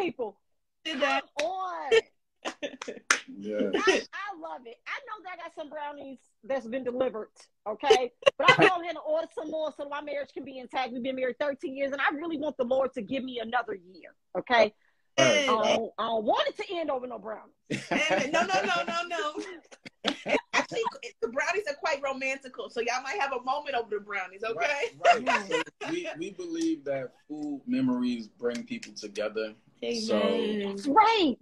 people. That on. Yeah. I love it. I know that I got some brownies that's been delivered, okay? But I'm going ahead and order some more so my marriage can be intact. We've been married 13 years, and I really want the Lord to give me another year, okay? I don't want it to end over no brownies. No. Actually, the brownies are quite romantical, so y'all might have a moment over the brownies, okay? Right. So we believe that food memories bring people together. Amen. So that's right.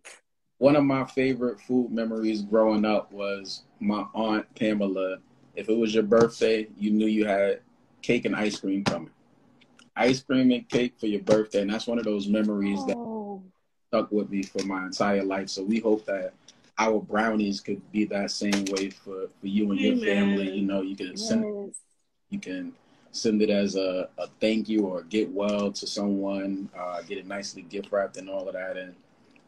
One of my favorite food memories growing up was my aunt Pamela. If it was your birthday, you knew you had cake and ice cream coming. Ice cream and cake for your birthday, and that's one of those memories that stuck with me for my entire life. So we hope that our brownies could be that same way for you and your family. You know, you can send it as a thank you or get well to someone, get it nicely gift wrapped and all of that,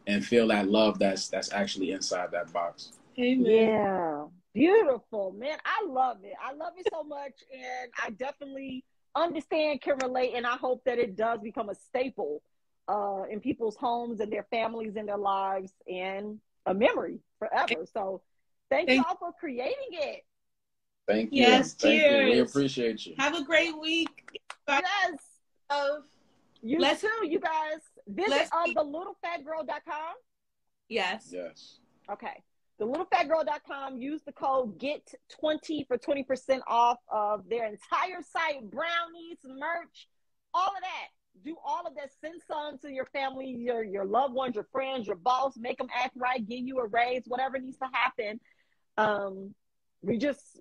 and feel that love that's actually inside that box. Amen. Yeah. Beautiful, man. I love it. I love it so much. And I definitely understand, can relate, and I hope that it does become a staple in people's homes and their families and their lives and a memory forever. So thank you all for creating it. Thank you. Yes, cheers. We appreciate you. Have a great week. Yes. You too, you guys. Visit the littlefatgirl.com. Yes. Okay. The littlefatgirl.com. Use the code GET20 for 20% off of their entire site, brownies, merch, all of that. Do all of that. Send some to your family, your loved ones, your friends, your boss. Make them act right. Give you a raise. Whatever needs to happen.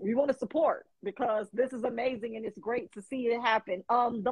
We want to support because this is amazing and it's great to see it happen. The